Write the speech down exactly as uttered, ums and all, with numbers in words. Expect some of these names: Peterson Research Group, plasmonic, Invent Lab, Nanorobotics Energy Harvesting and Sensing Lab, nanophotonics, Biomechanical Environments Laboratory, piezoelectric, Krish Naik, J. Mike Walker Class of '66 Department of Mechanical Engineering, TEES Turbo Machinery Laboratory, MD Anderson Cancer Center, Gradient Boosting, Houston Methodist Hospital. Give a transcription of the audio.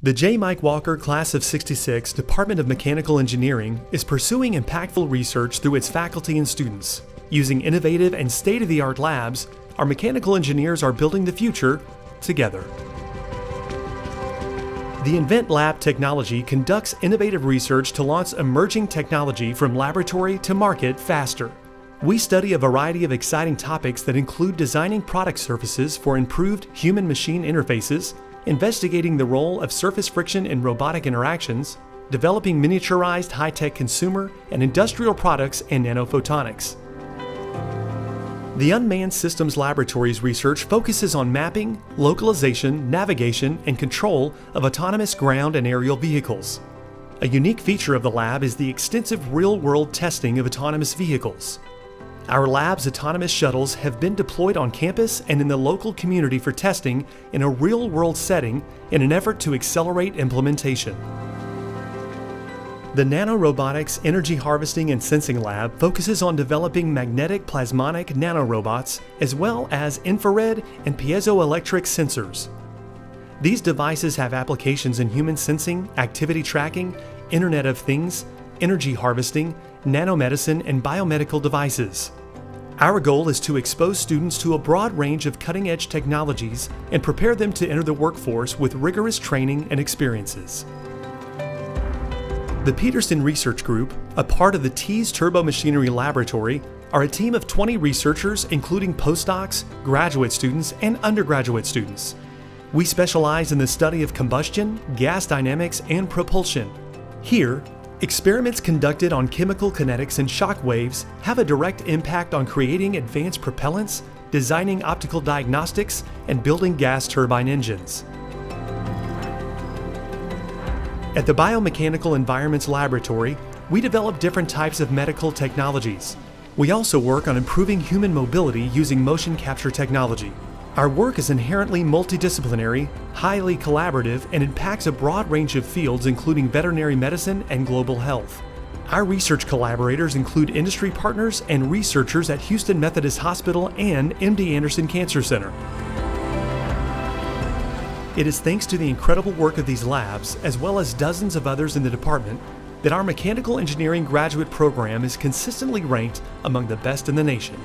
The J. Mike Walker Class of sixty-six Department of Mechanical Engineering is pursuing impactful research through its faculty and students. Using innovative and state-of-the-art labs, our mechanical engineers are building the future together. The Invent Lab technology conducts innovative research to launch emerging technology from laboratory to market faster. We study a variety of exciting topics that include designing product surfaces for improved human-machine interfaces, investigating the role of surface friction in robotic interactions, developing miniaturized high-tech consumer and industrial products, and nanophotonics. The Unmanned Systems Laboratory's research focuses on mapping, localization, navigation, and control of autonomous ground and aerial vehicles. A unique feature of the lab is the extensive real-world testing of autonomous vehicles. Our lab's autonomous shuttles have been deployed on campus and in the local community for testing in a real-world setting in an effort to accelerate implementation. The Nanorobotics Energy Harvesting and Sensing Lab focuses on developing magnetic plasmonic nanorobots as well as infrared and piezoelectric sensors. These devices have applications in human sensing, activity tracking, Internet of Things, energy harvesting, nanomedicine, and biomedical devices. Our goal is to expose students to a broad range of cutting-edge technologies and prepare them to enter the workforce with rigorous training and experiences. The Peterson Research Group, a part of the TEES Turbo Machinery Laboratory, are a team of twenty researchers including postdocs, graduate students, and undergraduate students. We specialize in the study of combustion, gas dynamics, and propulsion. Here, experiments conducted on chemical kinetics and shock waves have a direct impact on creating advanced propellants, designing optical diagnostics, and building gas turbine engines. At the Biomechanical Environments Laboratory, we develop different types of medical technologies. We also work on improving human mobility using motion capture technology. Our work is inherently multidisciplinary, highly collaborative, and impacts a broad range of fields including veterinary medicine and global health. Our research collaborators include industry partners and researchers at Houston Methodist Hospital and M D Anderson Cancer Center. It is thanks to the incredible work of these labs, as well as dozens of others in the department, that our mechanical engineering graduate program is consistently ranked among the best in the nation.